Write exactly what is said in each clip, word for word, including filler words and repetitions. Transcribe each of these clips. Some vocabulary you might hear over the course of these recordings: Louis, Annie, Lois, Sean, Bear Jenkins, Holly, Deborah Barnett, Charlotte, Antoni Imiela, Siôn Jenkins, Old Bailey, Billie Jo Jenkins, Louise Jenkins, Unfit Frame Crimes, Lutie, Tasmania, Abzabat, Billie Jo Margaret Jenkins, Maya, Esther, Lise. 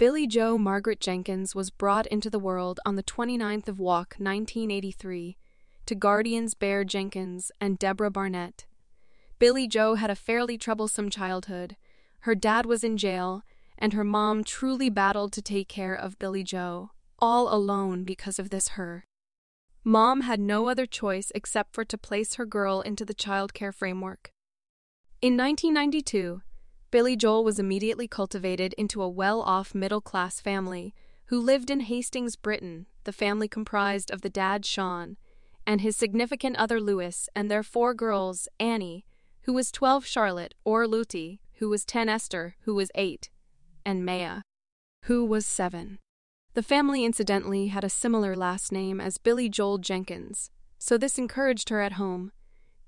Billie Jo Margaret Jenkins was brought into the world on the twenty-ninth of Walk nineteen eighty-three to guardians Bear Jenkins and Deborah Barnett. Billie Jo had a fairly troublesome childhood. Her dad was in jail, and her mom truly battled to take care of Billie Jo, all alone because of this her. Mom had no other choice except for to place her girl into the child care framework. In nineteen ninety-two, Billie Jo was immediately cultivated into a well-off middle-class family who lived in Hastings, Britain. The family comprised of the dad, Sean, and his significant other, Louis, and their four girls, Annie, who was twelve, Charlotte, or Lutie, who was ten, Esther, who was eight, and Maya, who was seven. The family incidentally had a similar last name as Billie Joel Jenkins, so this encouraged her at home.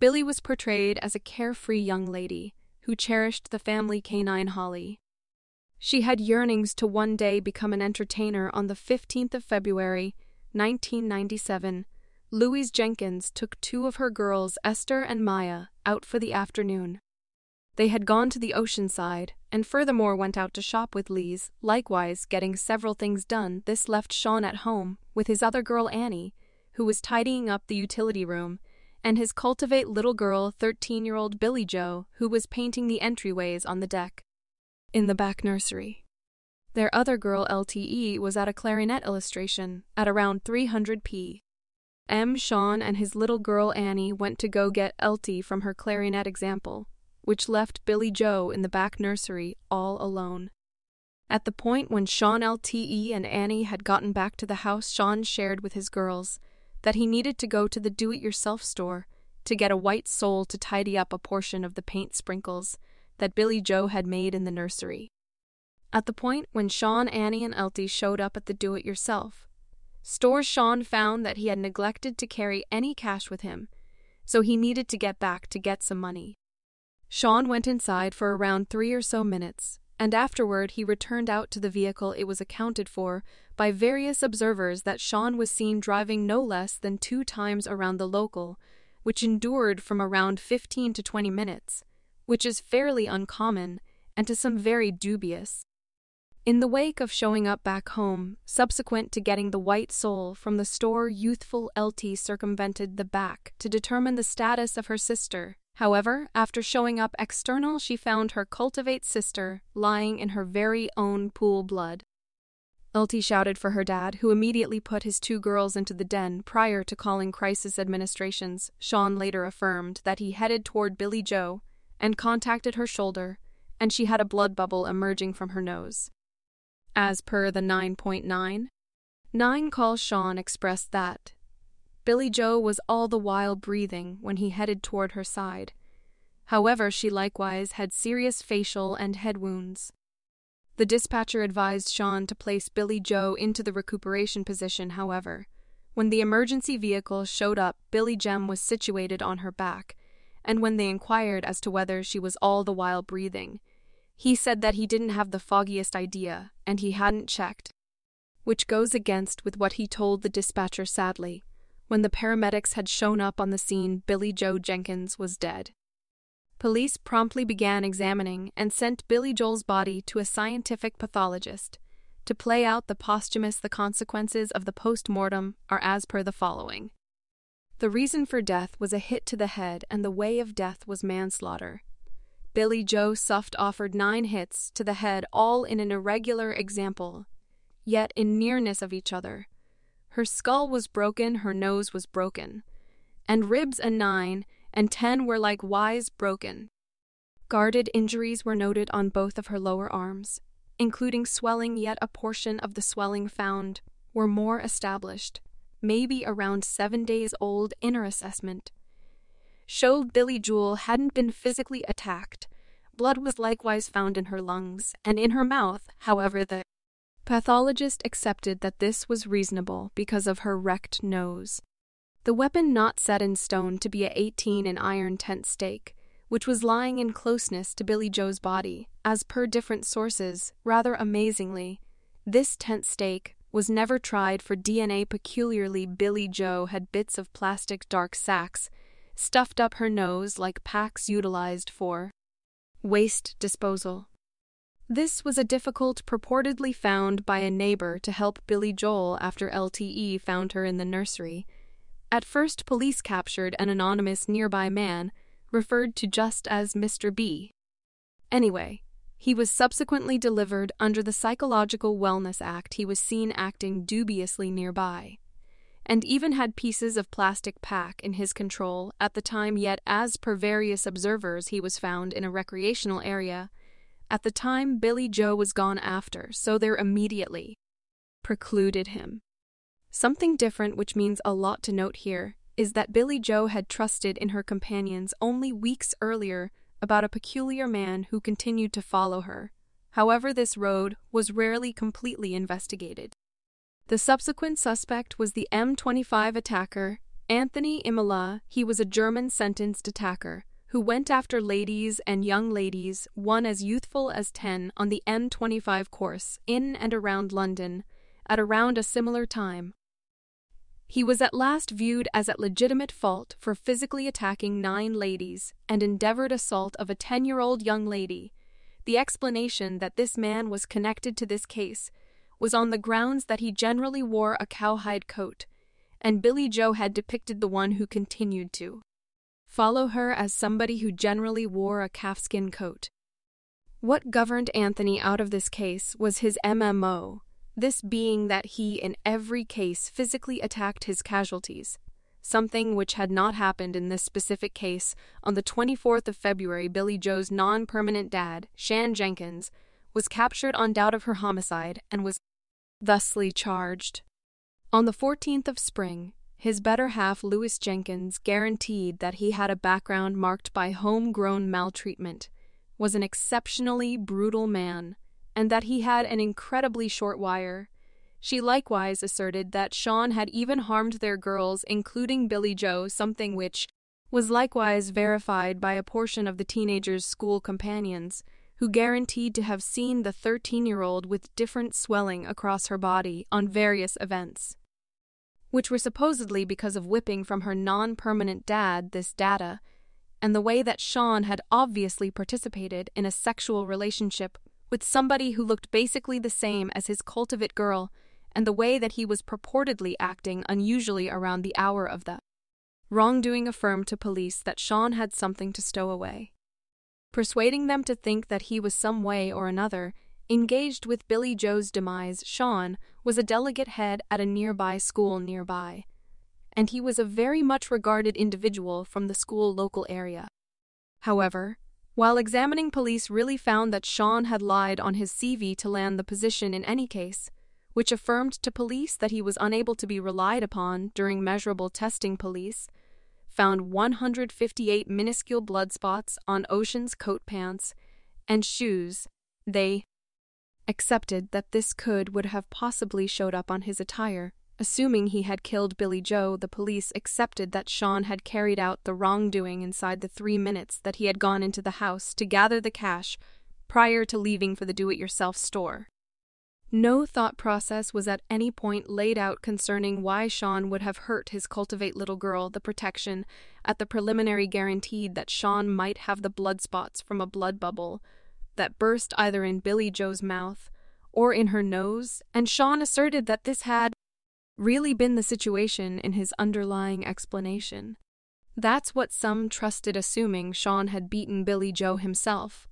Billie was portrayed as a carefree young lady who cherished the family canine Holly. She had yearnings to one day become an entertainer. On the fifteenth of February nineteen ninety-seven, Louise Jenkins took two of her girls, Esther and Maya, out for the afternoon. They had gone to the Oceanside, and furthermore went out to shop with Lise, likewise getting several things done. This left Sean at home with his other girl, Annie, who was tidying up the utility room, and his cultivate little girl, thirteen-year-old Billie Jo, who was painting the entryways on the deck in the back nursery. Their other girl, L T E, was at a clarinet illustration at around three hundred p m Sean and his little girl, Annie, went to go get L T from her clarinet example, which left Billie Jo in the back nursery all alone. At the point when Sean, L T E, and Annie had gotten back to the house, Sean shared with his girls that he needed to go to the do-it-yourself store to get a white sole to tidy up a portion of the paint sprinkles that Billie Jo had made in the nursery. At the point when Sean, Annie, and Elty showed up at the do-it-yourself store, Sean found that he had neglected to carry any cash with him, so he needed to get back to get some money. Sean went inside for around three or so minutes, and afterward he returned out to the vehicle. It was accounted for by various observers that Sean was seen driving no less than two times around the local, which endured from around fifteen to twenty minutes, which is fairly uncommon and to some very dubious. In the wake of showing up back home, subsequent to getting the white sole from the store, youthful L T circumvented the back to determine the status of her sister. However, after showing up external, she found her cultivate sister lying in her very own pool blood. L T shouted for her dad, who immediately put his two girls into the den prior to calling crisis administrations. Sean later affirmed that he headed toward Billie Jo and contacted her shoulder, and she had a blood bubble emerging from her nose. As per the nine point nine nine call, Sean expressed that Billie Jo was all the while breathing when he headed toward her side. However, she likewise had serious facial and head wounds. The dispatcher advised Sean to place Billie Jo into the recuperation position. However, when the emergency vehicle showed up, Billie Jem was situated on her back, and when they inquired as to whether she was all the while breathing, he said that he didn't have the foggiest idea, and he hadn't checked, which goes against with what he told the dispatcher. Sadly, when the paramedics had shown up on the scene, Billie Jo Jenkins was dead. Police promptly began examining and sent Billie Joel's body to a scientific pathologist to play out the posthumous. The consequences of the post-mortem are as per the following. The reason for death was a hit to the head, and the way of death was manslaughter. Billie Jo Suft offered nine hits to the head, all in an irregular example, yet in nearness of each other. Her skull was broken, her nose was broken, and ribs and nine and ten were likewise broken. Guarded injuries were noted on both of her lower arms, including swelling, yet a portion of the swelling found were more established, maybe around seven days old. Inner assessment showed Billie Jewel hadn't been physically attacked. Blood was likewise found in her lungs and in her mouth. However, the pathologist accepted that this was reasonable because of her wrecked nose. The weapon not set in stone to be a eighteen-inch iron tent stake, which was lying in closeness to Billie Joe's body, as per different sources. Rather amazingly, this tent stake was never tried for D N A. Peculiarly, Billie Jo had bits of plastic dark sacks stuffed up her nose like packs utilized for waste disposal. This was a difficult purportedly found by a neighbor to help Billy Joel after L T E found her in the nursery. At first, police captured an anonymous nearby man, referred to just as Mister B. Anyway, he was subsequently delivered under the Psychological Wellness Act. He was seen acting dubiously nearby, and even had pieces of plastic pack in his control at the time, yet as per various observers he was found in a recreational area at the time Billie Jo was gone after, so there immediately precluded him. Something different, which means a lot to note here, is that Billie Jo had trusted in her companions only weeks earlier about a peculiar man who continued to follow her. However, this road was rarely completely investigated. The subsequent suspect was the M twenty-five attacker, Antoni Imiela. He was a German sentenced attacker who went after ladies and young ladies, one as youthful as ten, on the M twenty-five course in and around London at around a similar time. He was at last viewed as at legitimate fault for physically attacking nine ladies and endeavored assault of a ten-year-old young lady. The explanation that this man was connected to this case was on the grounds that he generally wore a cowhide coat, and Billie Jo had depicted the one who continued to follow her as somebody who generally wore a calfskin coat. What governed Antoni out of this case was his M M O, this being that he in every case physically attacked his casualties, something which had not happened in this specific case. On the twenty-fourth of February, Billie Jo's non-permanent dad, Siôn Jenkins, was captured on doubt of her homicide and was thusly charged. On the fourteenth of spring, his better half, Louis Jenkins, guaranteed that he had a background marked by homegrown maltreatment, was an exceptionally brutal man, and that he had an incredibly short wire. She likewise asserted that Sean had even harmed their girls, including Billie Jo, something which was likewise verified by a portion of the teenager's school companions, who guaranteed to have seen the thirteen-year-old with different swelling across her body on various events, which were supposedly because of whipping from her non-permanent dad. This data, and the way that Sean had obviously participated in a sexual relationship with somebody who looked basically the same as his cultivate girl, and the way that he was purportedly acting unusually around the hour of the wrongdoing, affirmed to police that Sean had something to stow away, persuading them to think that he was some way or another engaged with Billie Jo's demise. Sean was a delegate head at a nearby school nearby, and he was a very much regarded individual from the school local area. However, while examining, police really found that Sean had lied on his C V to land the position in any case, which affirmed to police that he was unable to be relied upon during measurable testing. Police found one hundred fifty-eight minuscule blood spots on Ocean's coat, pants, and shoes. They accepted that this could would have possibly showed up on his attire, assuming he had killed Billie Jo. The police accepted that Sean had carried out the wrongdoing inside the three minutes that he had gone into the house to gather the cash prior to leaving for the do-it-yourself store. No thought process was at any point laid out concerning why Sean would have hurt his cultivate little girl. The protection at the preliminary guaranteed that Sean might have the blood spots from a blood bubble that burst either in Billie Jo's mouth or in her nose, and Sean asserted that this had really been the situation in his underlying explanation. That's what some trusted, assuming Sean had beaten Billie Jo himself.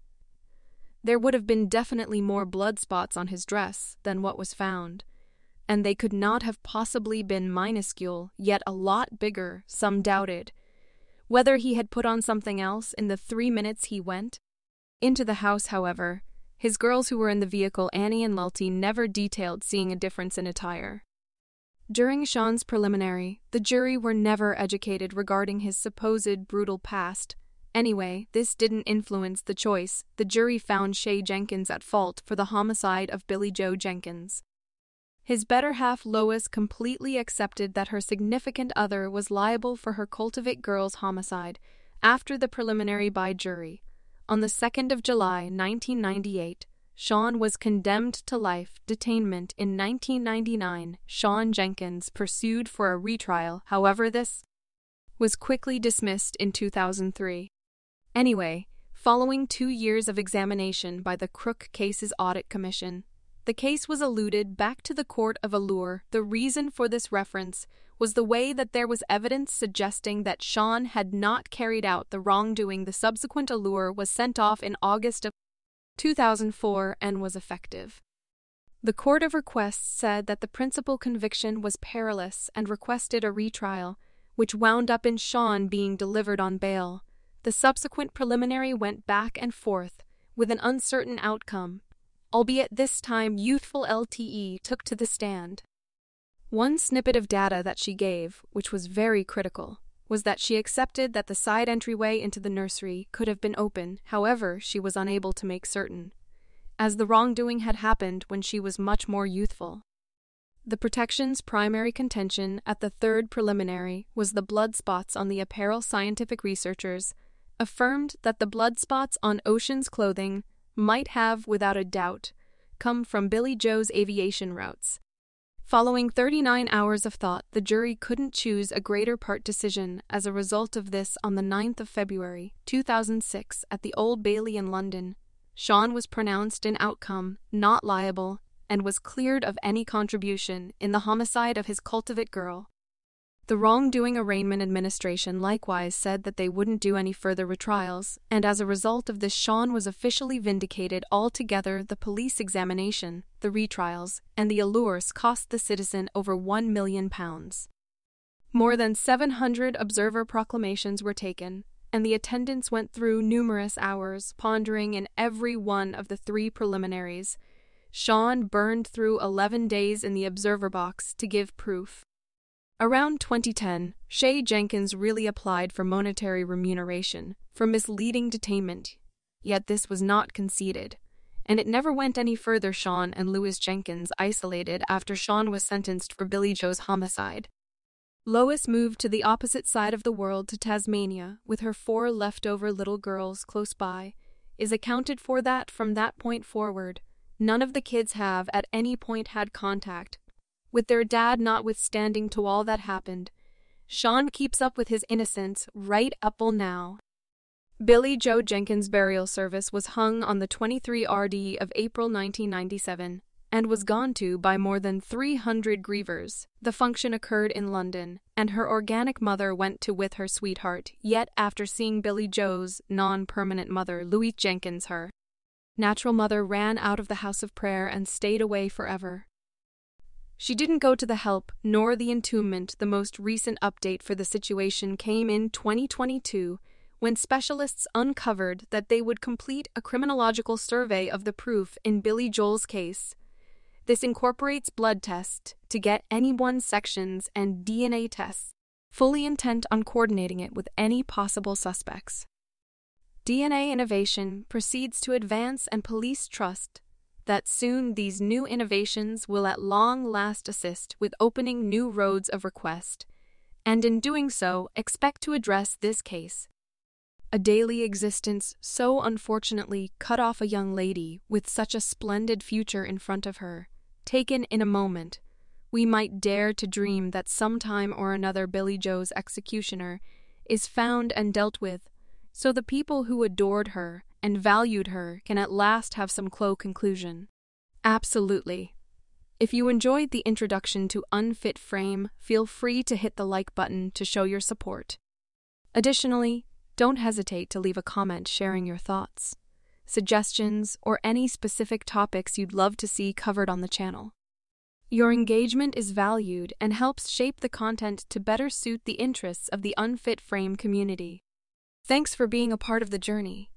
There would have been definitely more blood spots on his dress than what was found, and they could not have possibly been minuscule, yet a lot bigger. Some doubted whether he had put on something else in the three minutes he went into the house. However, his girls who were in the vehicle, Annie and Lutie, never detailed seeing a difference in attire. During Sean's preliminary, the jury were never educated regarding his supposed brutal past. Anyway, this didn't influence the choice. The jury found Siôn Jenkins at fault for the homicide of Billie Jo Jenkins. His better half, Lois, completely accepted that her significant other was liable for her cultivate girl's homicide after the preliminary by jury. On the second of July nineteen ninety-eight, Sean was condemned to life detainment. In nineteen ninety-nine, Siôn Jenkins pursued for a retrial. However, this was quickly dismissed in two thousand three. Anyway, Following two years of examination by the Crook Cases Audit Commission, the case was alluded back to the court of allure. The reason for this reference was the way that there was evidence suggesting that Sean had not carried out the wrongdoing. The subsequent allure was sent off in August of two thousand four and was effective. The Court of Requests said that the principal conviction was perilous and requested a retrial, which wound up in Sean being delivered on bail. The subsequent preliminary went back and forth, with an uncertain outcome, albeit this time youthful L T E took to the stand. One snippet of data that she gave, which was very critical, was that she accepted that the side entryway into the nursery could have been open. However, she was unable to make certain, as the wrongdoing had happened when she was much more youthful. The protection's primary contention at the third preliminary was the blood spots on the apparel. Scientific researchers affirmed that the blood spots on Ocean's clothing might have, without a doubt, come from Billie Jo's aviation routes. Following thirty-nine hours of thought, the jury couldn't choose a greater part decision as a result of this. On the ninth of February, two thousand six, at the Old Bailey in London, Sean was pronounced in outcome not liable and was cleared of any contribution in the homicide of his cultivate girl. The wrongdoing arraignment administration likewise said that they wouldn't do any further retrials, and as a result of this, Sean was officially vindicated altogether. The police examination, the retrials, and the allures cost the citizen over one million pounds. More than seven hundred observer proclamations were taken, and the attendants went through numerous hours, pondering in every one of the three preliminaries. Sean burned through eleven days in the observer box to give proof. Around twenty ten, Siôn Jenkins really applied for monetary remuneration for misleading detainment, yet this was not conceded, and it never went any further. Sean and Louis Jenkins isolated after Sean was sentenced for Billie Jo's homicide. Lois moved to the opposite side of the world, to Tasmania, with her four leftover little girls close by, is accounted for that from that point forward, none of the kids have at any point had contact with their dad. Notwithstanding to all that happened, Sean keeps up with his innocence right up till now. Billie Jo Jenkins' burial service was hung on the twenty-third of April nineteen ninety-seven. And was gone to by more than three hundred grievers. The function occurred in London, and her organic mother went to with her sweetheart, yet after seeing Billie Jo's non-permanent mother, Louise Jenkins, her natural mother ran out of the house of prayer and stayed away forever. She didn't go to the help, nor the entombment. The most recent update for the situation came in twenty twenty-two, when specialists uncovered that they would complete a criminological survey of the proof in Billie Joel's case. This incorporates blood tests to get anyone's sections and D N A tests, fully intent on coordinating it with any possible suspects. D N A innovation proceeds to advance, and police trust that soon these new innovations will at long last assist with opening new roads of request, and in doing so expect to address this case. A daily existence so unfortunately cut off a young lady with such a splendid future in front of her. Taken in a moment, we might dare to dream that sometime or another Billie Jo's executioner is found and dealt with, so the people who adored her and valued her can at last have some clo conclusion. Absolutely. If you enjoyed the introduction to Unfit Frame, feel free to hit the like button to show your support. Additionally, don't hesitate to leave a comment sharing your thoughts, suggestions, or any specific topics you'd love to see covered on the channel. Your engagement is valued and helps shape the content to better suit the interests of the Unfit Frame community. Thanks for being a part of the journey.